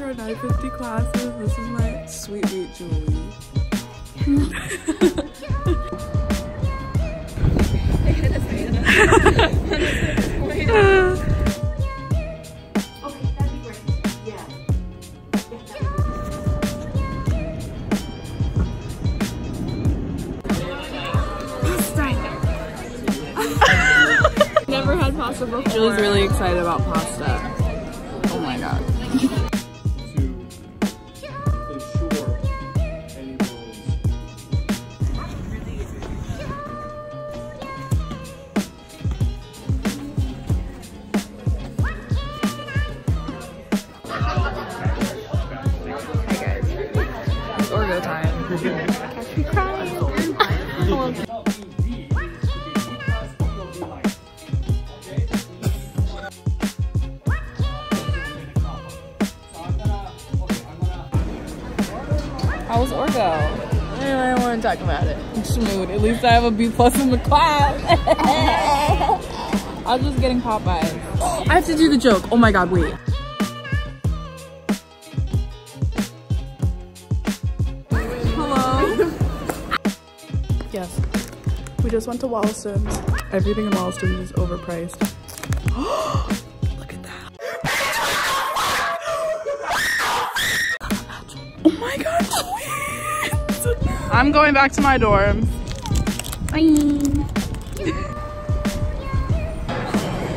for 950 classes. This is my sweet, sweet Julie. Julie's really excited about pasta. Oh my god. To ensure any rules. Hey guys, it's Oreo time. Catch me crying. How was Orgo? I don't want to talk about it. Smooth. At least I have a B+ in the class. I was just getting Popeyes. Oh, I have to do the joke. Oh my god, wait. Hello? Yes. We just went to Wollaston's. Everything in Wollaston's is overpriced. Oh my god, twins! I'm going back to my dorm. Bye!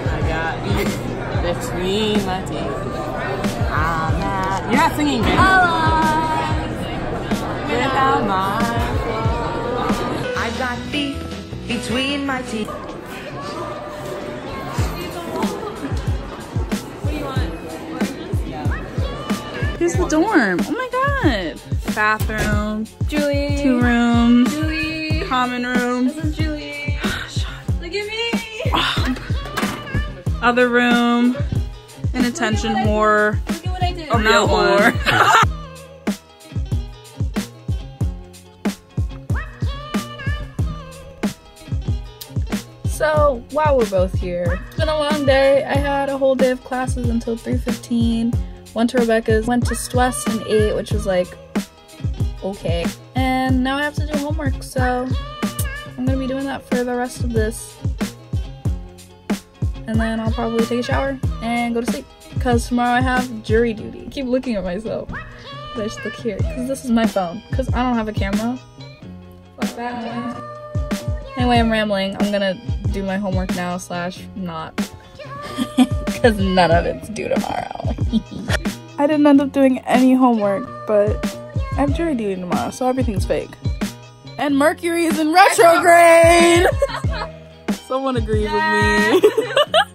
I got these between my teeth. I'm not. You're not singing, man. Without my flaws. I got these between my teeth. What do you want? Here's the dorm. Oh my god. Bathroom, Julie. 2 rooms, Julie. Common room. This is Julie. Look at me. Other room, an attention whore, a real whore. So while we're both here, it's been a long day. I had a whole day of classes until 3:15. Went to Rebecca's, went to Stwest and ate, which was like, okay. And now I have to do homework, so I'm gonna be doing that for the rest of this. And then I'll probably take a shower and go to sleep, because tomorrow I have jury duty. I keep looking at myself, but I should look here, because this is my phone, because I don't have a camera. Fuck that noise. Anyway, I'm rambling. I'm gonna do my homework now / not, because none of it's due tomorrow. I didn't end up doing any homework, but I have jury duty tomorrow, so everything's fake. And Mercury is in retrograde! Someone agrees with me.